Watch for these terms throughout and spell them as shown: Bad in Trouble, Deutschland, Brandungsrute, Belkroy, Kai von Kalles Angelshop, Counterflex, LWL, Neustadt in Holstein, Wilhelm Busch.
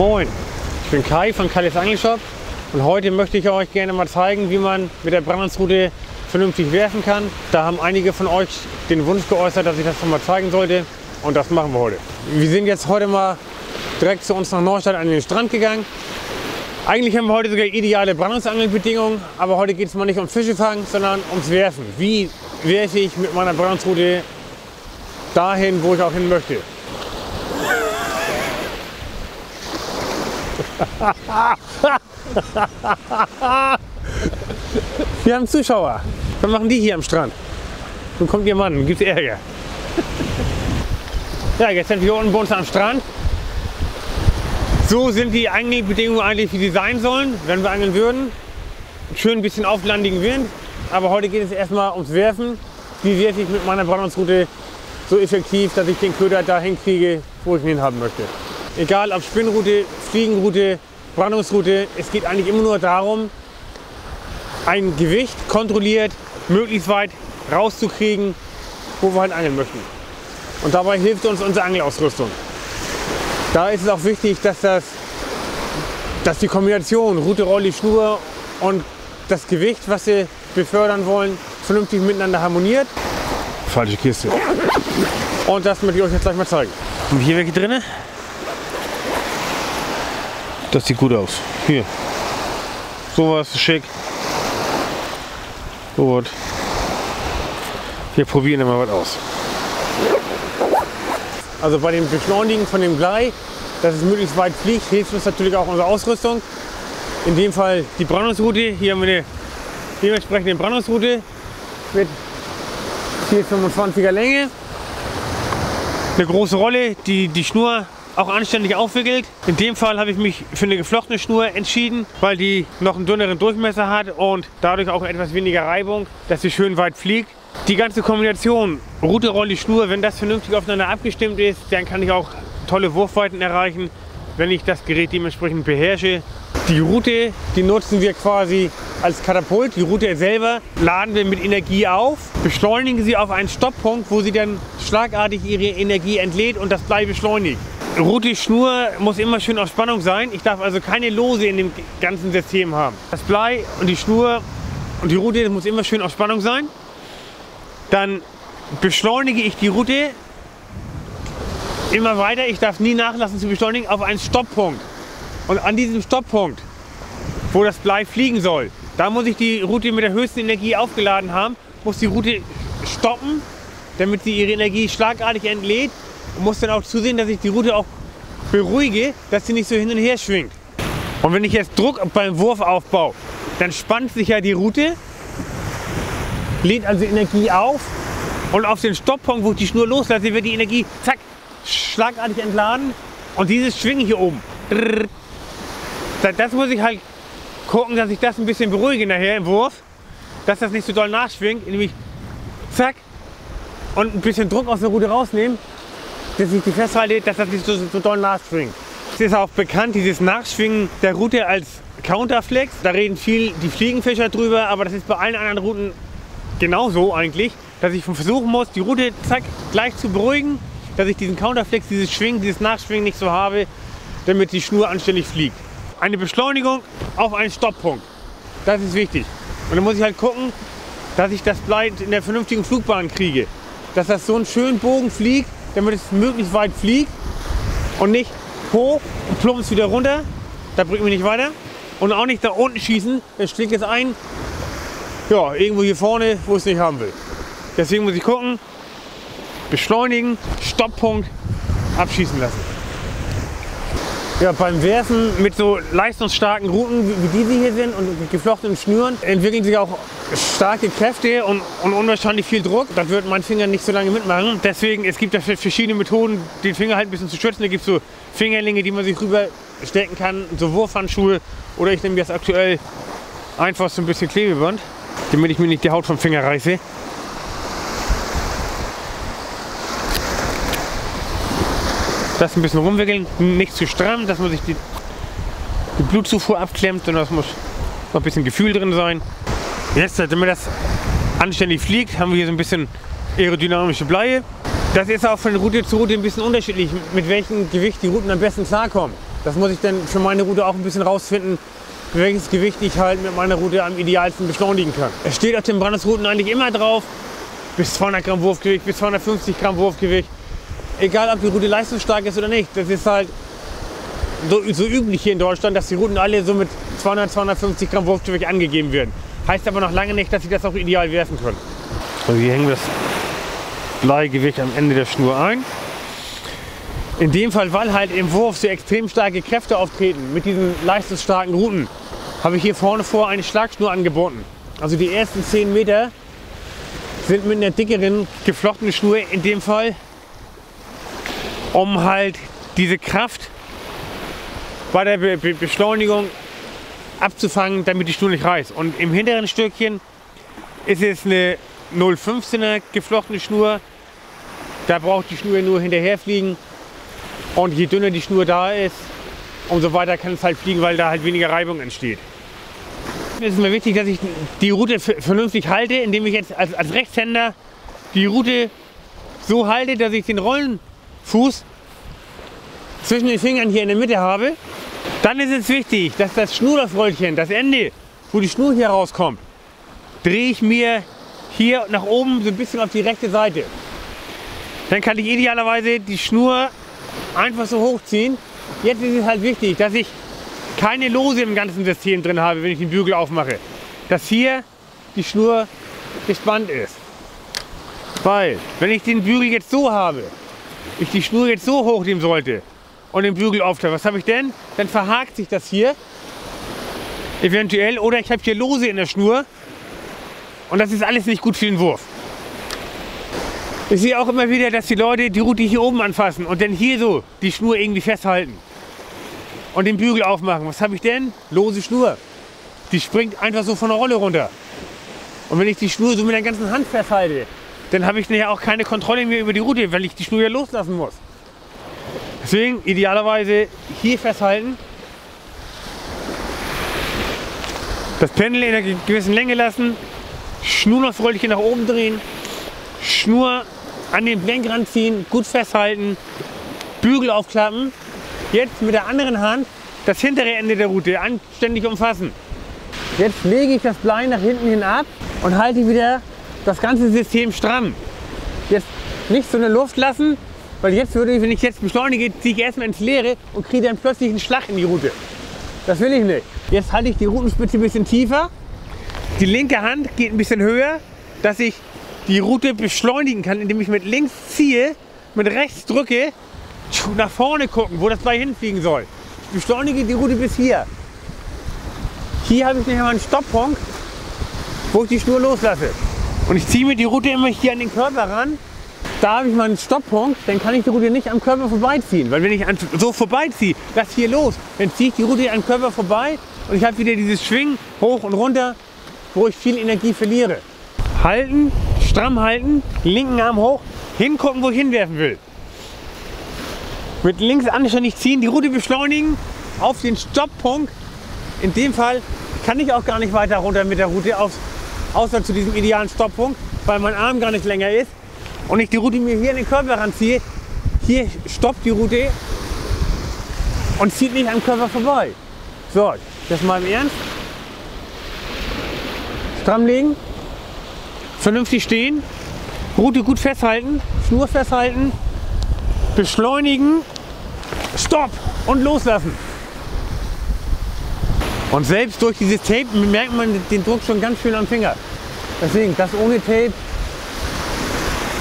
Moin, ich bin Kai von Kalles Angelshop und heute möchte ich euch gerne mal zeigen, wie man mit der Brandungsrute vernünftig werfen kann. Da haben einige von euch den Wunsch geäußert, dass ich das mal zeigen sollte und das machen wir heute. Wir sind jetzt heute mal direkt zu uns nach Neustadt an den Strand gegangen. Eigentlich haben wir heute sogar ideale Brandungsangelbedingungen, aber heute geht es mal nicht um Fische fangen, sondern ums Werfen. Wie werfe ich mit meiner Brandungsrute dahin, wo ich auch hin möchte? Wir haben Zuschauer. Was machen die hier am Strand? Nun kommt ihr Mann, gibt's Ärger. Ja, jetzt sind wir unten bei uns am Strand. So sind die Angelbedingungen eigentlich, wie sie sein sollen, wenn wir angeln würden. Schön ein bisschen auflandigen Wind. Aber heute geht es erstmal ums Werfen. Wie werfe ich mit meiner Brandungsrute so effektiv, dass ich den Köder dahin kriege, wo ich ihn hinhaben möchte. Egal ob Spinnrute, Fliegenrute, Brandungsrute, es geht eigentlich immer nur darum, ein Gewicht kontrolliert, möglichst weit rauszukriegen, wo wir halt angeln möchten. Und dabei hilft uns unsere Angelausrüstung. Da ist es auch wichtig, dass die Kombination Rute, Rolli, Schnur und das Gewicht, was wir befördern wollen, vernünftig miteinander harmoniert. Falsche Kiste. Und das möchte ich euch jetzt gleich mal zeigen. Und hier welche drinne? Das sieht gut aus. Hier. Sowas schick. Gut. Wir probieren mal was aus. Also bei dem Beschleunigen von dem Blei, dass es möglichst weit fliegt, hilft uns natürlich auch unsere Ausrüstung. In dem Fall die Brandungsrute. Hier haben wir eine dementsprechende Brandungsrute mit 4,25er Länge. Eine große Rolle, die Schnur auch anständig aufwickelt. In dem Fall habe ich mich für eine geflochtene Schnur entschieden, weil die noch einen dünneren Durchmesser hat und dadurch auch etwas weniger Reibung, dass sie schön weit fliegt. Die ganze Kombination Rute, Rolli, Schnur, wenn das vernünftig aufeinander abgestimmt ist, dann kann ich auch tolle Wurfweiten erreichen, wenn ich das Gerät dementsprechend beherrsche. Die Rute, die nutzen wir quasi als Katapult. Die Rute selber laden wir mit Energie auf, beschleunigen sie auf einen Stopppunkt, wo sie dann schlagartig ihre Energie entlädt und das Blei beschleunigt. Rute, Schnur muss immer schön auf Spannung sein. Ich darf also keine Lose in dem ganzen System haben. Das Blei und die Schnur und die Rute, das muss immer schön auf Spannung sein. Dann beschleunige ich die Rute immer weiter. Ich darf nie nachlassen zu beschleunigen auf einen Stopppunkt. Und an diesem Stopppunkt, wo das Blei fliegen soll, da muss ich die Rute mit der höchsten Energie aufgeladen haben, muss die Rute stoppen, damit sie ihre Energie schlagartig entlädt. Und muss dann auch zusehen, dass ich die Rute auch beruhige, dass sie nicht so hin und her schwingt. Und wenn ich jetzt Druck beim Wurf aufbaue, dann spannt sich ja die Rute, lädt also Energie auf und auf den Stopppunkt, wo ich die Schnur loslasse, wird die Energie zack, schlagartig entladen und dieses Schwingen hier oben. Das muss ich halt gucken, dass ich das ein bisschen beruhige nachher im Wurf, dass das nicht so doll nachschwingt, nämlich zack und ein bisschen Druck aus der Rute rausnehmen, dass ich die festhalte, dass das nicht so doll nachschwingt. Es ist auch bekannt, dieses Nachschwingen der Rute als Counterflex. Da reden viel die Fliegenfischer drüber, aber das ist bei allen anderen Routen genauso eigentlich, dass ich versuchen muss, die Rute zack gleich zu beruhigen, dass ich diesen Counterflex, dieses Schwingen, dieses Nachschwingen nicht so habe, damit die Schnur anständig fliegt. Eine Beschleunigung auf einen Stopppunkt, das ist wichtig. Und dann muss ich halt gucken, dass ich das Blei in der vernünftigen Flugbahn kriege, dass das so einen schönen Bogen fliegt, damit es möglichst weit fliegt und nicht hoch und plumps wieder runter, da bringt mich nicht weiter. Und auch nicht da unten schießen, dann schlägt es ein, ja, irgendwo hier vorne, wo es nicht haben will. Deswegen muss ich gucken, beschleunigen, Stopppunkt, abschießen lassen. Ja, beim Werfen mit so leistungsstarken Routen, wie diese hier sind und mit geflochtenen Schnüren, entwickeln sich auch starke Kräfte und unwahrscheinlich viel Druck. Das wird mein Finger nicht so lange mitmachen. Deswegen, es gibt da verschiedene Methoden, den Finger halt ein bisschen zu schützen. Da gibt es so Fingerlinge, die man sich rüberstecken kann, so Wurfhandschuhe. Oder ich nehme jetzt aktuell einfach so ein bisschen Klebeband, damit ich mir nicht die Haut vom Finger reiße. Das ein bisschen rumwickeln, nicht zu stramm, dass man sich die Blutzufuhr abklemmt, sondern es muss noch ein bisschen Gefühl drin sein. Jetzt, damit das anständig fliegt, haben wir hier so ein bisschen aerodynamische Bleie. Das ist auch von Route zu Route ein bisschen unterschiedlich, mit welchem Gewicht die Routen am besten klarkommen. Das muss ich dann für meine Route auch ein bisschen rausfinden, welches Gewicht ich halt mit meiner Route am idealsten beschleunigen kann. Es steht auf den Brandungsrouten eigentlich immer drauf, bis 200 Gramm Wurfgewicht, bis 250 Gramm Wurfgewicht. Egal, ob die Route leistungsstark ist oder nicht. Das ist halt so üblich hier in Deutschland, dass die Routen alle so mit 200, 250 Gramm Wurfgewicht angegeben werden. Heißt aber noch lange nicht, dass sie das auch ideal werfen können. Also hier hängen wir das Bleigewicht am Ende der Schnur ein. In dem Fall, weil halt im Wurf so extrem starke Kräfte auftreten mit diesen leistungsstarken Routen, habe ich hier vorne vor eine Schlagschnur angebunden. Also die ersten 10 Meter sind mit einer dickeren geflochtenen Schnur in dem Fall, um halt diese Kraft bei der Beschleunigung abzufangen, damit die Schnur nicht reißt. Und im hinteren Stückchen ist es eine 0,15er geflochtene Schnur. Da braucht die Schnur nur hinterherfliegen. Und je dünner die Schnur da ist, umso weiter kann es halt fliegen, weil da halt weniger Reibung entsteht. Es ist mir wichtig, dass ich die Route vernünftig halte, indem ich jetzt als Rechtshänder die Route so halte, dass ich den Rollenfuß zwischen den Fingern hier in der Mitte habe. Dann ist es wichtig, dass das Schnurlaufröllchen, das Ende, wo die Schnur hier rauskommt, drehe ich mir hier nach oben so ein bisschen auf die rechte Seite. Dann kann ich idealerweise die Schnur einfach so hochziehen. Jetzt ist es halt wichtig, dass ich keine Lose im ganzen System drin habe, wenn ich den Bügel aufmache. Dass hier die Schnur gespannt ist. Weil, wenn ich den Bügel jetzt so habe, ich die Schnur jetzt so hochnehmen sollte und den Bügel auftreffe, was habe ich denn? Dann verhakt sich das hier eventuell oder ich habe hier Lose in der Schnur und das ist alles nicht gut für den Wurf. Ich sehe auch immer wieder, dass die Leute die Route hier oben anfassen und dann hier so die Schnur irgendwie festhalten und den Bügel aufmachen. Was habe ich denn? Lose Schnur. Die springt einfach so von der Rolle runter. Und wenn ich die Schnur so mit der ganzen Hand festhalte, dann habe ich nachher auch keine Kontrolle mehr über die Route, weil ich die Schnur ja loslassen muss. Deswegen idealerweise hier festhalten. Das Pendel in einer gewissen Länge lassen. Schnur noch fröhlich nach oben drehen. Schnur an den Blenkrand ziehen, gut festhalten, Bügel aufklappen. Jetzt mit der anderen Hand das hintere Ende der Route anständig umfassen. Jetzt lege ich das Blei nach hinten hin ab und halte wieder das ganze System stramm. Jetzt nicht so eine Luft lassen, weil jetzt würde ich, wenn ich jetzt beschleunige, ziehe ich erstmal ins Leere und kriege dann plötzlich einen Schlag in die Route. Das will ich nicht. Jetzt halte ich die Routenspitze ein bisschen tiefer. Die linke Hand geht ein bisschen höher, dass ich die Route beschleunigen kann, indem ich mit links ziehe, mit rechts drücke, nach vorne gucken, wo das Blei hinfliegen soll. Ich beschleunige die Route bis hier. Hier habe ich nachher mal einen Stopppunkt, wo ich die Schnur loslasse. Und ich ziehe mir die Route immer hier an den Körper ran. Da habe ich mal einen Stopppunkt, dann kann ich die Route nicht am Körper vorbeiziehen. Weil wenn ich so vorbeiziehe, lass hier los, dann ziehe ich die Route am Körper vorbei und ich habe wieder dieses Schwingen hoch und runter, wo ich viel Energie verliere. Halten. Stramm halten, linken Arm hoch, hingucken, wo ich hinwerfen will. Mit links anständig ziehen, die Route beschleunigen, auf den Stopppunkt. In dem Fall kann ich auch gar nicht weiter runter mit der Route, außer zu diesem idealen Stopppunkt, weil mein Arm gar nicht länger ist. Und ich die Route mir hier in den Körper ranziehe, hier stoppt die Route und zieht nicht am Körper vorbei. So, das mal im Ernst. Stramm legen. Vernünftig stehen, Route gut festhalten, Schnur festhalten, beschleunigen, Stopp und loslassen. Und selbst durch dieses Tape merkt man den Druck schon ganz schön am Finger. Deswegen, das ohne Tape,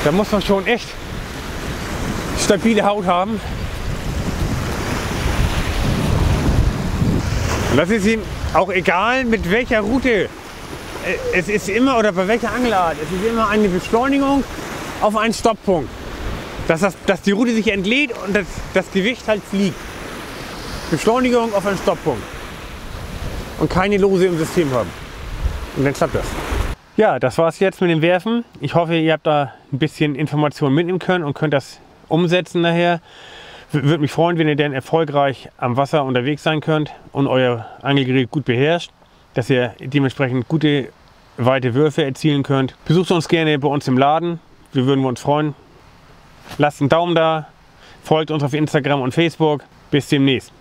da muss man schon echt stabile Haut haben. Und das ist ihm auch egal, mit welcher Route. Es ist immer, oder bei welcher Angelart, es ist immer eine Beschleunigung auf einen Stopppunkt. Dass die Route sich entlädt und das Gewicht halt fliegt. Beschleunigung auf einen Stopppunkt. Und keine Lose im System haben. Und dann klappt das. Ja, das war es jetzt mit dem Werfen. Ich hoffe, ihr habt da ein bisschen Informationen mitnehmen können und könnt das umsetzen nachher. Würde mich freuen, wenn ihr dann erfolgreich am Wasser unterwegs sein könnt und euer Angelgerät gut beherrscht, dass ihr dementsprechend gute, weite Würfe erzielen könnt. Besucht uns gerne bei uns im Laden, wir würden uns freuen. Lasst einen Daumen da, folgt uns auf Instagram und Facebook. Bis demnächst.